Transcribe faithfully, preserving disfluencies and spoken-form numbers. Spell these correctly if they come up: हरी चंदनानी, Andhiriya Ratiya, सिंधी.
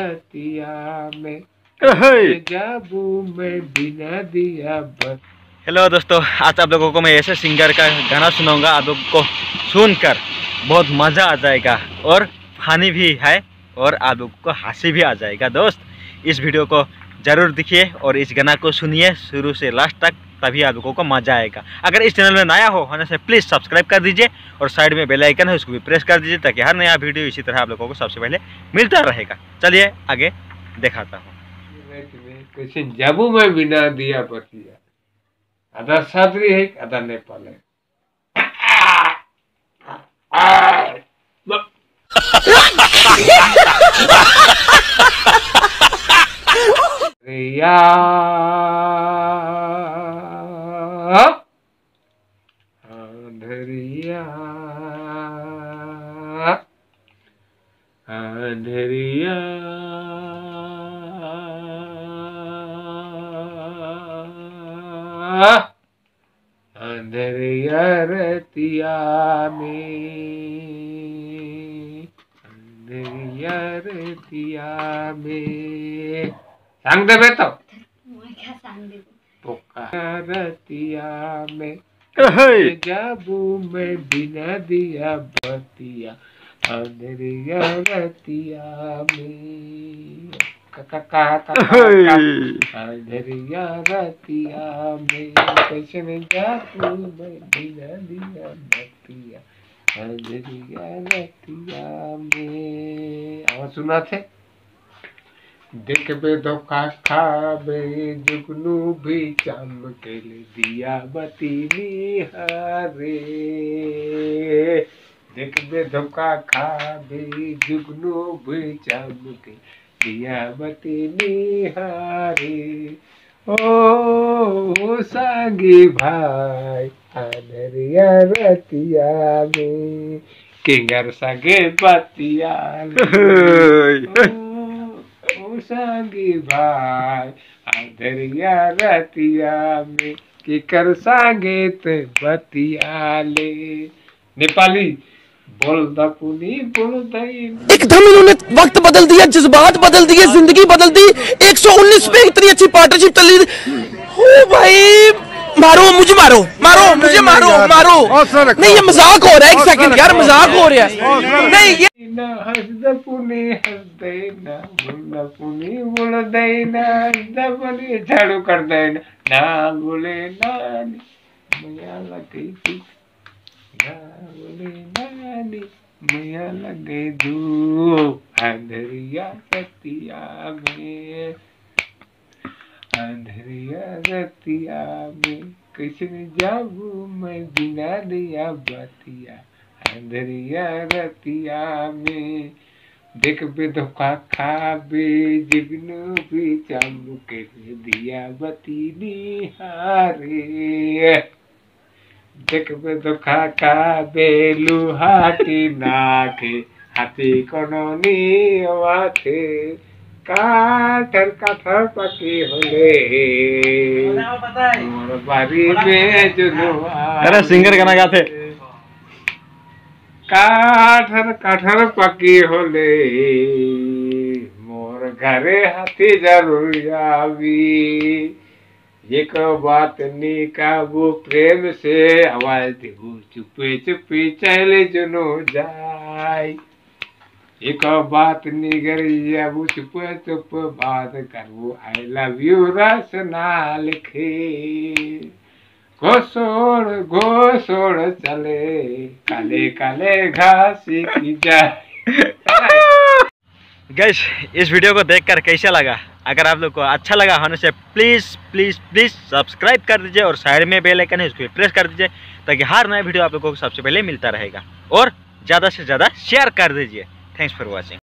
रतिया में जाबू में बिना दिया। हेलो दोस्तों, आज आप लोगों को मैं ऐसे सिंगर का गाना सुनाऊंगा, आप लोग को सुनकर बहुत मज़ा आ जाएगा और फनी भी है और आप लोग को हंसी भी आ जाएगा। दोस्त, इस वीडियो को ज़रूर देखिए और इस गाना को सुनिए शुरू से लास्ट तक, तभी आप लोगों को मज़ा आएगा। अगर इस चैनल में नया हो होने से प्लीज़ सब्सक्राइब कर दीजिए और साइड में बेल आइकन है उसको भी प्रेस कर दीजिए ताकि हर नया वीडियो इसी तरह आप लोगों को सबसे पहले मिलता रहेगा। चलिए आगे दिखाता हूँ। जाबू में बिना दिया बतिया, आधा सादरी है आधा नेपाल है। रिया अंधरिया अंधरिया अंधरिया रतिया में, अंधरिया रतिया में सांग देवे तो रतिया में जाबू में बिना दिया बतिया। अंधरिया रतिया में अंधरिया रतिया में कैसे में जाबू में बिना दिया बतिया। अंधरिया रतिया में आवाज सुना थे देखबे धोखा खाबे जुगनू भी चमकेल दिया बती निहारे। देखबे धोखा खाबे जुगनू भी चमकेल दिया बती निहारे। ओ सागी भाई अंधरिया रतिया में किंगर सागे बतिया। संगी भाई अंधरिया रतिया में की कर संगे ते बतिया ले। नेपाली बोल दपुनी बोल दई। एकदम इन्होंने वक्त बदल दिया, जज्बात बदल दिए, जिंदगी बदल दी। एक सौ उन्नीस पे इतनी अच्छी पार्टनरशिप तली। हो भाई मारो मुझे, मारो मारो मुझे, मारो मारो। नहीं ये मजाक हो रहा है, एक सेकंड यार मजाक हो रहा है। नहीं ये ना हंस दपुनी हंस देना बोल दपुनी बोल देना दपुनी झाड़ू कर देना ना बोले नानी मैया लगी दूर ना बोले नानी मैया लगे दूर। अंधरिया रतिया में अंधरिया रतिया में कैसे जाबू मैं बिना दिया बतिया। अंधरिया रतिया में देखबे धोखा खाबे जिगनू भी चमके दिया बती निहारे। देखबे धोखा खाबे लुहाटी नाके हाथी कोनो निवाथे काठर काठर पकी होले मोर बारी में जुलवा। अरे सिंगर गाना गाते काठर काठर पकी होले मोर घरे हाथी जरूर आवी। एक बात नी काबू प्रेम से आवाज देहू चुपे चुपे चले जुनो जाय। एक बात निगरिया वो चुप चुप बात कर वो आई लव यू रस ना लिखे। घोसोड़ घोसोड़ चले काले काले घास की जाए। गाइस, इस वीडियो को देखकर कैसा लगा? अगर आप लोग को अच्छा लगा होने से प्लीज़ प्लीज़ प्लीज़ सब्सक्राइब कर दीजिए और साइड में बेल आइकन है उसको भी प्रेस कर दीजिए ताकि हर नया वीडियो आप लोगों को सबसे पहले मिलता रहेगा और ज़्यादा से ज़्यादा शेयर कर दीजिए। Thanks for watching.